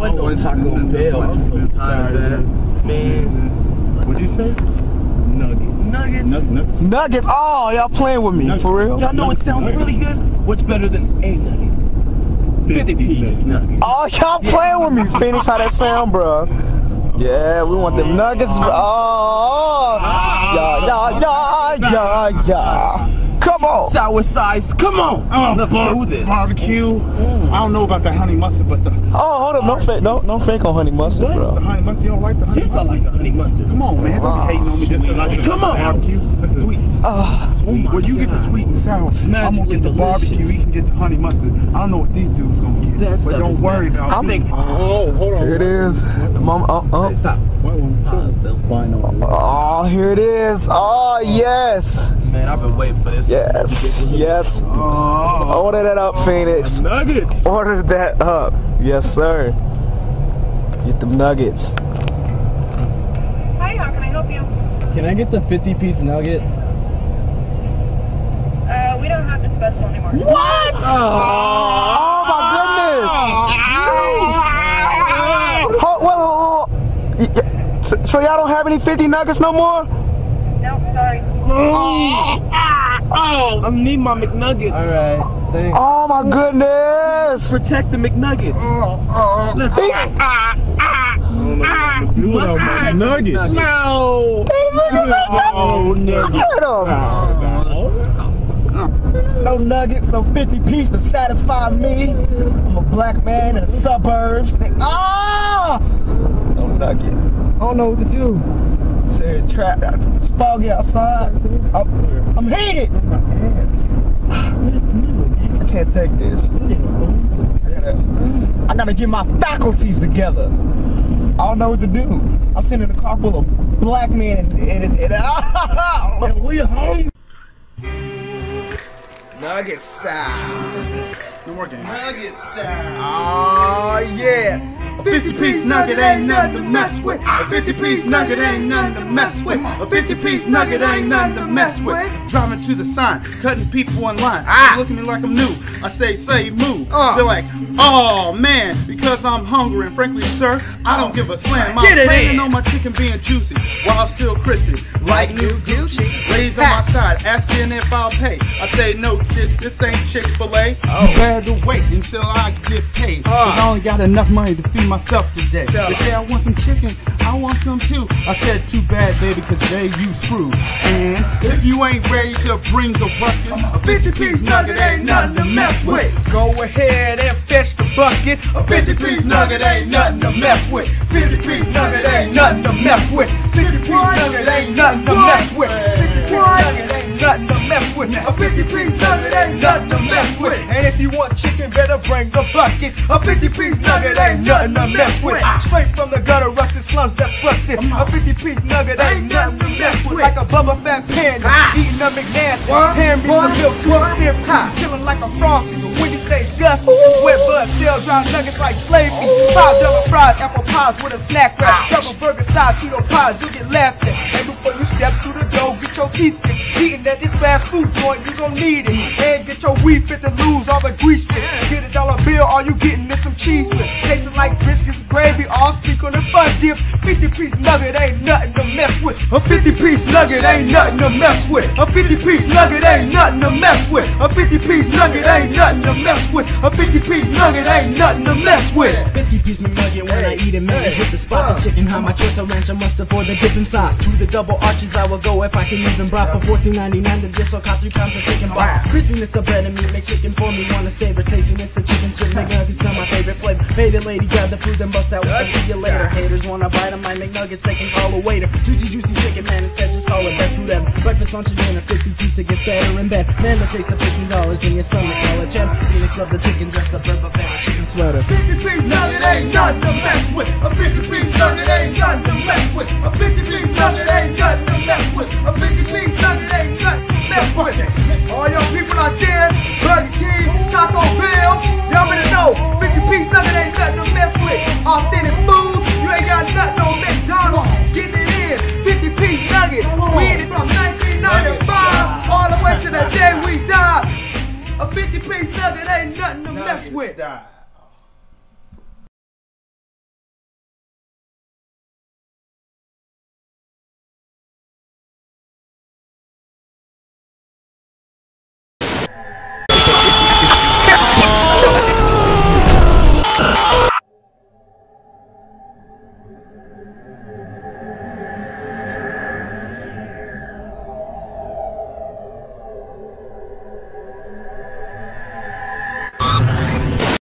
went on Taco Bell. I'm so tired of that. Man. What'd you say? Nuggets. Nuggets. Nuggets. Oh, y'all playing with me. Nuggets. For real? Y'all know what sounds really good? What's better than a nugget? 50-piece nuggets. Oh, y'all playing with me, Phoenix. How that sound, bro? Yeah, we want them nuggets, bro. Oh. Come on. Sour size. Come on. Let's do this. Barbecue. I don't know about the honey mustard, but the... Oh, hold up. No fake, no fake on honey mustard, what? Bro. The honey mustard. You don't like the honey mustard? Yes, I like the honey mustard. Come on, man. Don't be hating on me just to like the barbecue. The sweets. Well, you get the sweet and sour. I'm going to get the barbecue. You can get the honey mustard. I don't know what these dudes going to get. That's but don't worry about me. Oh, hold on. Here it is. Mom, hey, stop. Oh, here it is. Oh, yes. Man, I've been waiting for this. Yes, yes. Oh, order that up, Phoenix. Nuggets. Order that up. Yes, sir. Get them nuggets. Hi, how can I help you? Can I get the 50-piece nugget? We don't have the special anymore. What? Oh my goodness. Whoa. So y'all don't have any 50 nuggets no more? No, sorry. I need my McNuggets. Alright, thanks. Oh my goodness! Protect the McNuggets. Let's go. McNuggets. No! No nuggets. No nuggets, no 50-piece to satisfy me. I'm a black man in the suburbs. No nugget. I don't know what to do. It's foggy outside. I'm heated. I can't take this. I gotta get my faculties together. I don't know what to do. I'm sitting in a car full of black men and we home. Nugget style. Nugget style. Oh yeah. A 50-piece nugget ain't nothing to mess with. A 50-piece nugget ain't nothing to mess with. A 50-piece nugget ain't nothing to mess with. Driving to the sign, cutting people in line. They look at me like I'm new. I say move. They're like, oh man, because I'm hungry. And frankly, sir, I don't give a slam. I'm planning on my chicken being juicy while still crispy, like new Gucci. Ladies on my side, asking if I'll pay. I say no, this ain't Chick-fil-A. You better wait until I get paid. Cause I only got enough money to feed myself today. They say I want some chicken, I want some too. I said too bad baby, cause today you screwed. And if you ain't ready to bring the bucket, a 50-piece nugget ain't nothing to mess with. Go ahead and fetch the bucket. A 50-piece nugget ain't nothing to mess with. 50-piece nugget ain't nothing to mess with. 50-piece nugget ain't nothing to mess with. 50-piece nugget ain't nothing to mess with. A 50-piece nugget ain't nothing to mess with. And if you want chicken, better bring the bucket. A 50-piece nugget ain't nothing to mess with. Straight from the gutter, rusted slums that's busted. A 50-piece nugget ain't nothing to mess with. Like a Bubba Fat Panda, eating a McNasty. Hand me some milk, two-sip pies, chilling like a Frosty. The windy stay dusty. Wet bud, still dry nuggets like slavery. $5 fries, apple pies with a snack wrap. Double burger, side Cheeto pies, you get laughed at. And before you step through the door, get your teeth fixed. Eating at this fast food joint, you gon' need it. And get your weed fit to lose all the grease with. Get $1 bill, all you getting is some cheese with. Tasting like biscuits, gravy, all speak on the fun dip. 50-piece nugget ain't nothing to mess with. A 50-piece nugget ain't nothing to mess with. A 50-piece nugget ain't nothing to mess with. A 50-piece nugget ain't nothing to mess with. A 50-piece nugget ain't nothing to mess with. 50-piece nugget when I eat it, man, I hit the spot. The chicken, how my choice of ranch, I must afford the dipping sauce. To the double arches, I will go if I can even broth. For $14.99, then this will cost 3 pounds of chicken bar. Crispiness of bread and meat makes chicken for me wanna savor. Tasting it's a chicken strip, nuggets not my favorite flavor. Hey, the lady got the food, then bust out. We'll see you later. Haters wanna bite them, I make nuggets, they can call a waiter. Juicy chicken, man, instead just call it best food ever. Breakfast, lunch, and dinner, 50-piece, it gets better and better. Man, the taste of $15 in your stomach, all a cheddar. Phoenix of the chicken, dressed up in a chicken sweater. 50-piece nugget ain't nothing to mess with. A 50-piece nugget ain't nothing to mess with. A 50-piece nugget ain't nothing to mess with. A 50-piece nugget ain't nothing to mess with. All your people out there, Burger King, Taco Bell.